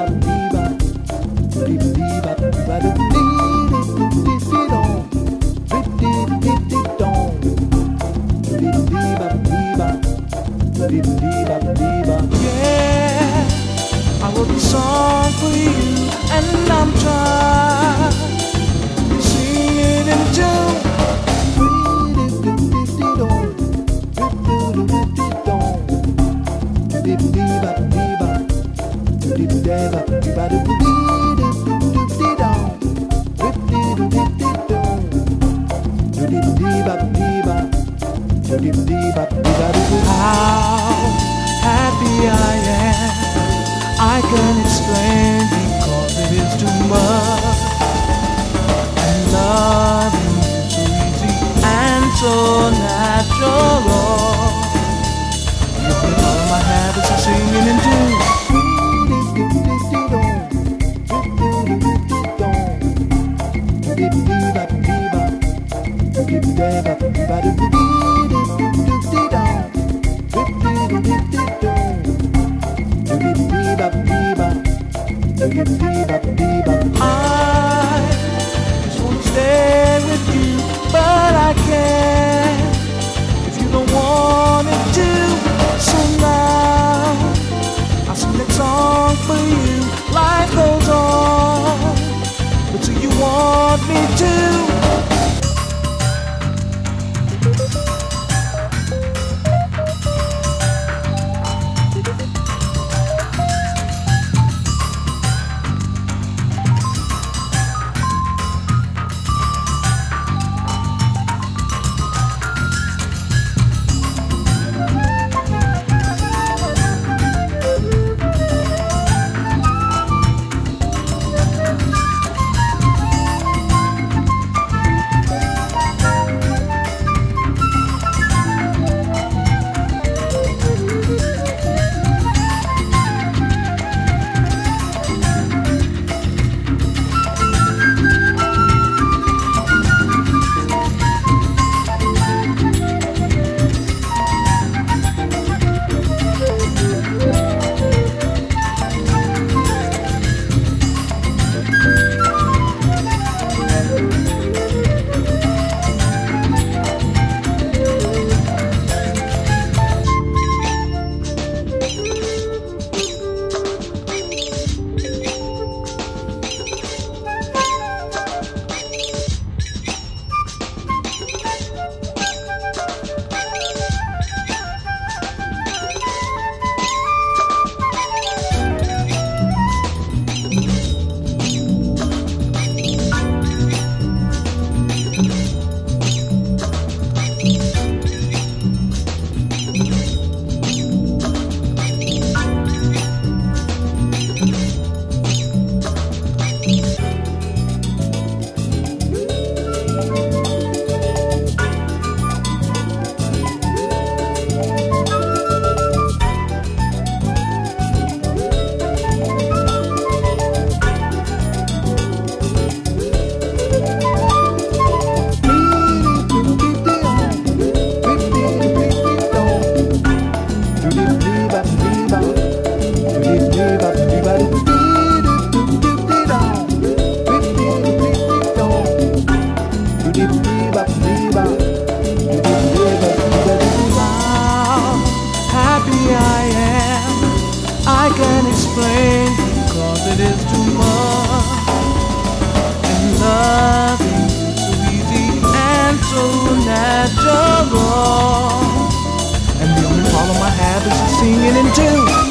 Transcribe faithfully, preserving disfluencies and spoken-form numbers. Yeah, I wrote a song for you, and I'm trying to sing it in tune. How happy I am, I can't explain, because it is too much. And loving you so easy and so natural. You've been all my habits of singing and doing. I just want to stay with you, but I can't if you don't want me to. So now I'll sing that song for you. Life goes on, but do you want me to? Natural. And the only problem I have is singing in tune.